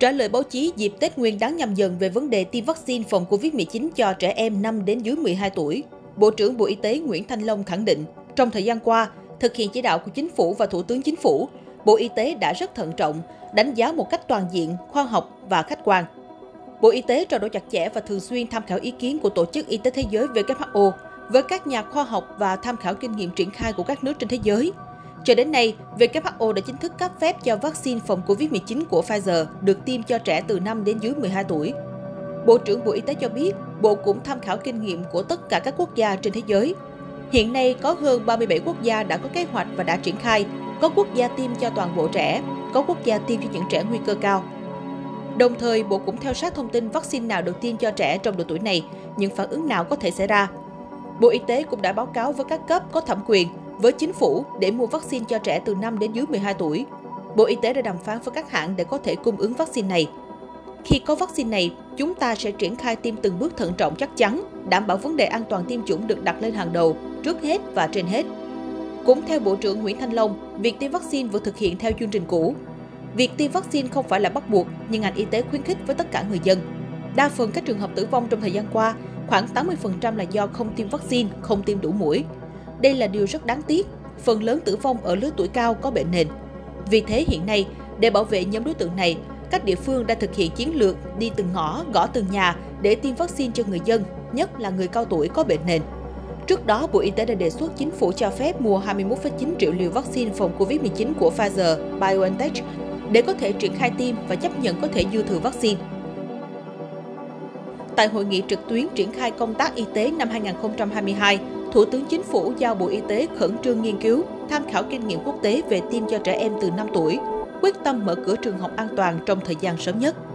Trả lời báo chí dịp Tết Nguyên Đán Nhâm Dần về vấn đề tiêm vaccine phòng Covid-19 cho trẻ em 5 đến dưới 12 tuổi, Bộ trưởng Bộ Y tế Nguyễn Thanh Long khẳng định, trong thời gian qua, thực hiện chỉ đạo của Chính phủ và Thủ tướng Chính phủ, Bộ Y tế đã rất thận trọng, đánh giá một cách toàn diện, khoa học và khách quan. Bộ Y tế trao đổi chặt chẽ và thường xuyên tham khảo ý kiến của Tổ chức Y tế Thế giới WHO với các nhà khoa học và tham khảo kinh nghiệm triển khai của các nước trên thế giới. Cho đến nay, WHO đã chính thức cấp phép cho vaccine phòng Covid-19 của Pfizer được tiêm cho trẻ từ 5 đến dưới 12 tuổi. Bộ trưởng Bộ Y tế cho biết, Bộ cũng tham khảo kinh nghiệm của tất cả các quốc gia trên thế giới. Hiện nay có hơn 37 quốc gia đã có kế hoạch và đã triển khai, có quốc gia tiêm cho toàn bộ trẻ, có quốc gia tiêm cho những trẻ nguy cơ cao. Đồng thời, Bộ cũng theo sát thông tin vaccine nào được tiêm cho trẻ trong độ tuổi này, những phản ứng nào có thể xảy ra. Bộ Y tế cũng đã báo cáo với các cấp có thẩm quyền, với Chính phủ để mua vaccine cho trẻ từ 5 đến dưới 12 tuổi. Bộ Y tế đã đàm phán với các hãng để có thể cung ứng vaccine này. Khi có vaccine này, chúng ta sẽ triển khai tiêm từng bước thận trọng chắc chắn, đảm bảo vấn đề an toàn tiêm chủng được đặt lên hàng đầu, trước hết và trên hết. Cũng theo Bộ trưởng Nguyễn Thanh Long, việc tiêm vaccine vẫn thực hiện theo chương trình cũ. Việc tiêm vaccine không phải là bắt buộc, nhưng ngành y tế khuyến khích với tất cả người dân. Đa phần các trường hợp tử vong trong thời gian qua, khoảng 80% là do không tiêm vaccine, không tiêm đủ mũi. Đây là điều rất đáng tiếc, phần lớn tử vong ở lứa tuổi cao có bệnh nền. Vì thế hiện nay, để bảo vệ nhóm đối tượng này, các địa phương đã thực hiện chiến lược đi từng ngõ, gõ từng nhà để tiêm vaccine cho người dân, nhất là người cao tuổi có bệnh nền. Trước đó, Bộ Y tế đã đề xuất Chính phủ cho phép mua 21,9 triệu liều vaccine phòng Covid-19 của Pfizer-BioNTech để có thể triển khai tiêm và chấp nhận có thể dư thừa vaccine. Tại hội nghị trực tuyến triển khai công tác y tế năm 2022, Thủ tướng Chính phủ giao Bộ Y tế khẩn trương nghiên cứu, tham khảo kinh nghiệm quốc tế về tiêm cho trẻ em từ 5 tuổi, quyết tâm mở cửa trường học an toàn trong thời gian sớm nhất.